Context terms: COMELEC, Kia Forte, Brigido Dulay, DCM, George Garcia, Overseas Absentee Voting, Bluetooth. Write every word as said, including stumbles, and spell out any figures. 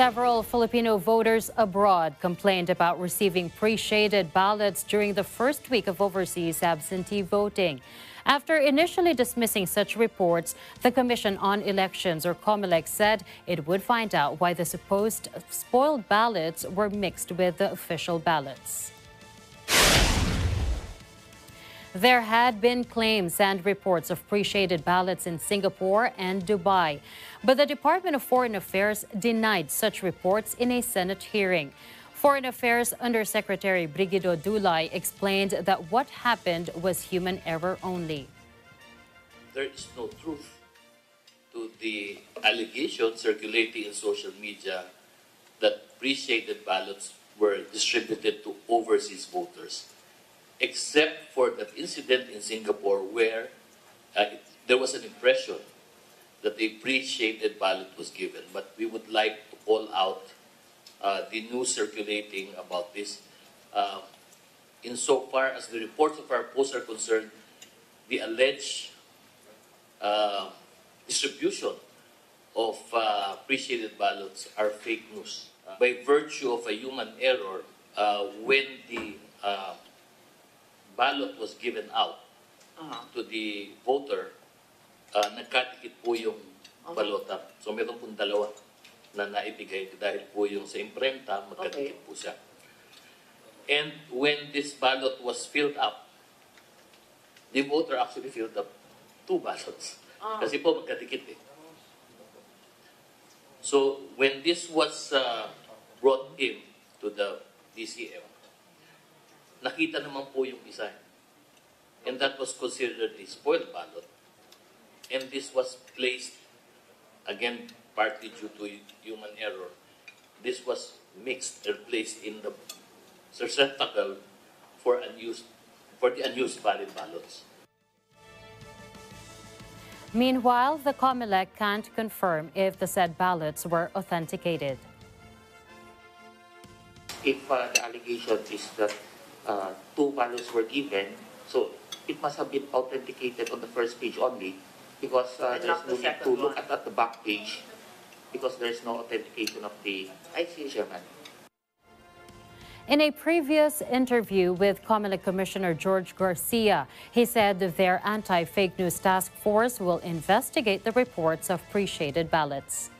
Several Filipino voters abroad complained about receiving pre-shaded ballots during the first week of overseas absentee voting. After initially dismissing such reports, the Commission on Elections, or COMELEC, said it would find out why the supposed spoiled ballots were mixed with the official ballots. There had been claims and reports of pre-shaded ballots in Singapore and Dubai, but the Department of Foreign Affairs denied such reports in a Senate hearing. Foreign Affairs Undersecretary Brigido Dulay explained that what happened was human error only. There is no truth to the allegations circulating in social media that pre-shaded ballots were distributed to overseas voters, except for that incident in Singapore where uh, it, there was an impression that a pre-shaded ballot was given. But we would like to call out uh, the news circulating about this. Uh, insofar as the reports of our posts are concerned, the alleged uh, distribution of uh, pre-shaded ballots are fake news. Uh, by virtue of a human error, uh, when the uh, ballot was given out uh-huh. to the voter, uh, nagkatikit po yung okay. balota. So meron pong dalawa na naibigay dahil po yung sa imprenta, magkatikit okay. po siya. And when this ballot was filled up, the voter actually filled up two ballots. Uh-huh. Kasi po magkatikit eh. So when this was uh, brought in to the D C M, nakita naman po yung isa. And that was considered a spoiled ballot. And this was placed, again, partly due to human error. This was mixed and placed in the receptacle for unused, for the unused valid ballots. Meanwhile, the COMELEC can't confirm if the said ballots were authenticated. If uh, the allegation is that Uh, two ballots were given, so it must have been authenticated on the first page only, because uh, there's no need to look at, at the back page, because there's no authentication of the chairman. In a previous interview with COMELEC Commissioner George Garcia, he said their anti-fake news task force will investigate the reports of pre-shaded ballots.